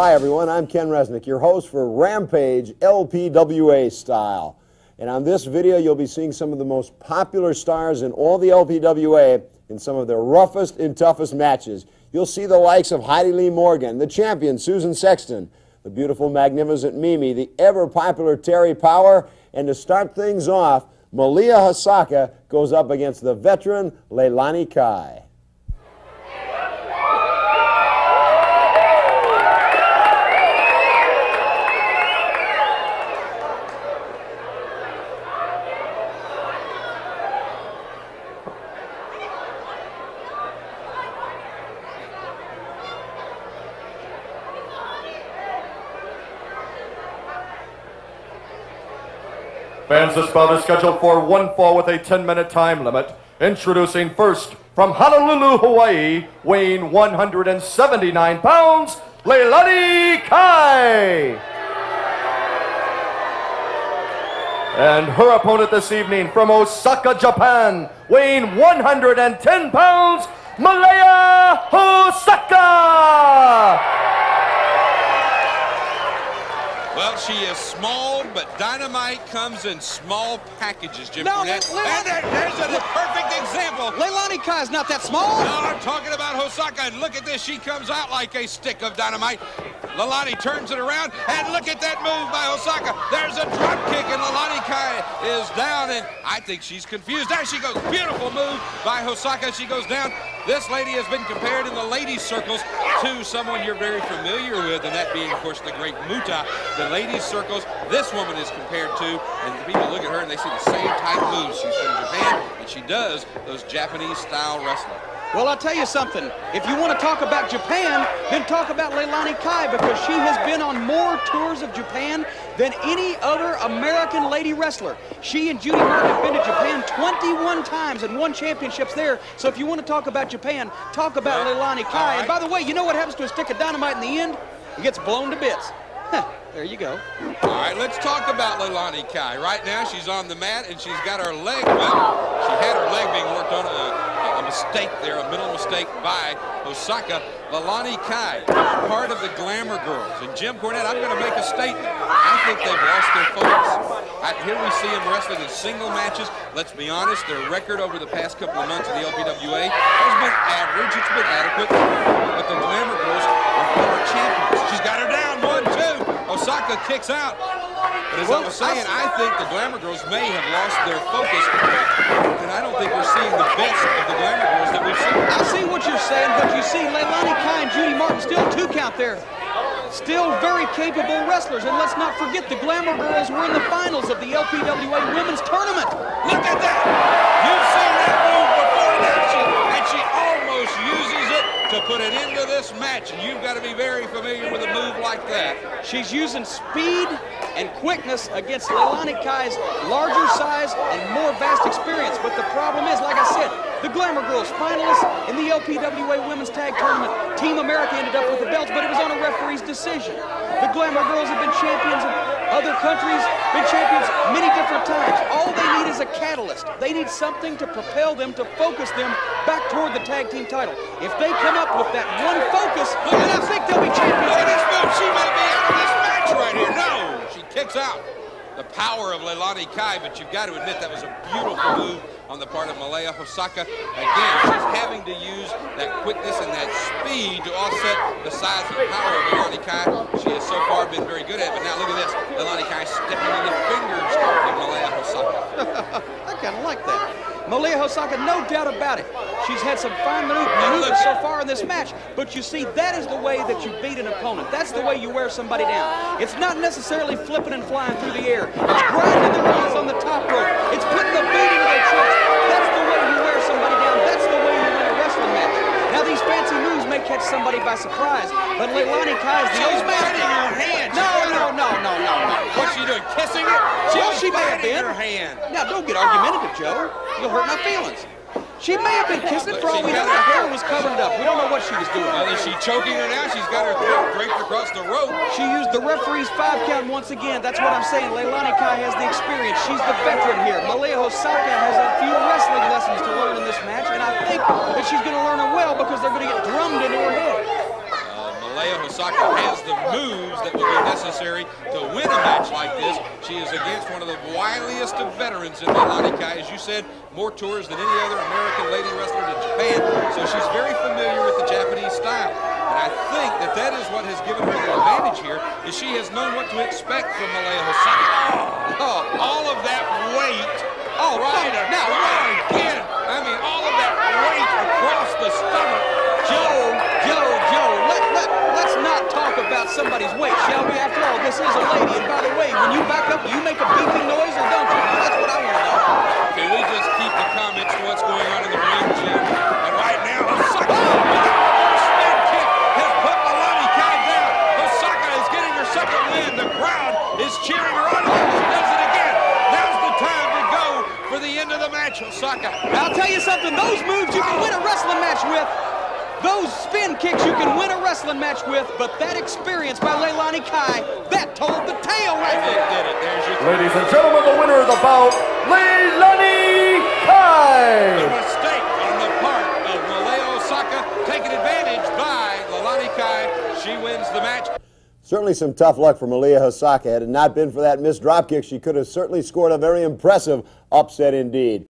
Hi everyone, I'm Ken Resnick, your host for Rampage LPWA Style. And on this video you'll be seeing some of the most popular stars in all the LPWA in some of their roughest and toughest matches. You'll see the likes of Heidi Lee Morgan, the champion Susan Sexton, the beautiful, magnificent Mimi, the ever-popular Terry Power, and to start things off, Malia Hosaka goes up against the veteran Leilani Kai. Fans, this bout is scheduled for one fall with a 10-minute time limit. Introducing first, from Honolulu, Hawaii, weighing 179 pounds, Leilani Kai. And her opponent this evening, from Osaka, Japan, weighing 110 pounds, Malia Hosaka. Well, she is small, but dynamite comes in small packages, Jim Cornette. There's a perfect example. Leilani Kai is not that small. No, I'm talking about Hosaka, and look at this. She comes out like a stick of dynamite. Leilani turns it around, and look at that move by Hosaka. There's a drop kick, and Leilani Kai is down, and I think she's confused. There she goes. Beautiful move by Hosaka. She goes down. This lady has been compared in the ladies' circles to someone you're very familiar with, and that being, of course, the great Muta. The ladies' circles, this woman is compared to, and people look at her and they see the same type moves. She's from Japan, and she does those Japanese-style wrestling. Well, I'll tell you something. If you want to talk about Japan, then talk about Leilani Kai, because she has been on more tours of Japan than any other American lady wrestler. She and Judy Martin have been to Japan 21 times and won championships there. So if you want to talk about Japan, talk about Leilani Kai. Right. And by the way, you know what happens to a stick of dynamite in the end? It gets blown to bits. Huh. There you go. All right, let's talk about Leilani Kai. Right now, she's on the mat, and she's got her leg. Well, she had her leg being worked on. A mistake there, a mental mistake by Hosaka. Leilani Kai, part of the Glamour Girls. And Jim Cornette, I'm going to make a statement. I think they've lost their focus. Here we see them wrestling in single matches. Let's be honest, their record over the past couple of months in the LPWA has been average. It's been adequate. But the Glamour Girls are former champions. She's got her down. 1, 2. Hosaka kicks out. But as I was saying, I think the Glamour Girls may have lost their focus. And I don't think we're seeing the best of the Glamour Girls that we've seen. I see what you're saying, but you see Leilani Kai and Judy Martin still 2 count there. Still very capable wrestlers. And let's not forget the Glamour Girls were in the finals of the LPWA Women's Tournament. Look at that. You've seen that move before now. And she almost uses it to put it into this match. And you've got to be very familiar with a move like that. She's using speed and quickness against Leilani Kai's larger size and more vast experience. But the problem is, like I said, the Glamour Girls finalists in the LPWA Women's Tag Tournament. Team America ended up with the belts, but it was on a referee's decision. The Glamour Girls have been champions of other countries, been champions many different times. All they need is a catalyst. They need something to propel them, to focus them back toward the tag team title. If they come up with that one focus, then I think they'll be champions. Look at this move. She may be out of this match right here. No, she kicks out. The power of Leilani Kai, but you've got to admit that was a beautiful move on the part of Malia Hosaka. Again, she's having to use that quickness and that speed to offset the size and power of Leilani Kai. She has so far been very good at it, but now look at this. Leilani Kai stepping in the fingers of Malia Hosaka. I kind of like that. Malia Hosaka, no doubt about it. She's had some fine maneuvers so far in this match, but you see, that is the way that you beat an opponent. That's the way you wear somebody down. It's not necessarily flipping and flying through the air. It's grinding the rounds on the top rope. It's putting the beat into their chest. That's the way you wear somebody down. That's the way you win a wrestling match. Now, these fancy moves may catch somebody by surprise, but Leilani Kai is the old master. No. What's she doing, kissing it? Well, she may have been. Her hand. Now, don't get argumentative, Joe. You'll hurt my feelings. She may have been kissing for all we know. Her hair was covered up. We don't know what she was doing. Well, is she choking her now? She's got her throat draped across the rope. She used the referee's 5 count once again. That's what I'm saying. Leilani Kai has the experience. She's the veteran here. Malia Hosaka has a few wrestling lessons to learn in this match, and I think that she's going to learn them well because they're going to get drummed into her head. Malia Hosaka has the moves that will be necessary to win a match like this. She is against one of the wiliest of veterans in the Leilani Kai. As you said, more tours than any other American lady wrestler to Japan, so she's very familiar with the Japanese style. And I think that that is what has given her the advantage here, is she has known what to expect from Malia Hosaka. Oh, all of that weight. Oh, right. Now, right again. I mean, all of that weight across the stomach. Joe, let's not talk about somebody's weight, shall we? After all, this is a lady. And by the way, when you back up, do you make a beeping noise or don't you? That's what I want to know. Can we just keep the comments to what's going on in the ring, Jim? And right now, Hosaka. Oh, spin kick has put the Leilani Kai down. Hosaka is getting her second win. The crowd is cheering her on. She does it again. Now's the time to go for the end of the match, Hosaka. Now, I'll tell you something. Those moves you can win a wrestling match with. Those spin kicks you can win a wrestling match with, but that experience by Leilani Kai, that told the tale right there. Ladies and gentlemen, the winner of the bout, Leilani Kai. A mistake on the part of Malia Hosaka, taken advantage by Leilani Kai. She wins the match. Certainly some tough luck for Malia Hosaka. Had it not been for that missed dropkick, she could have certainly scored a very impressive upset indeed.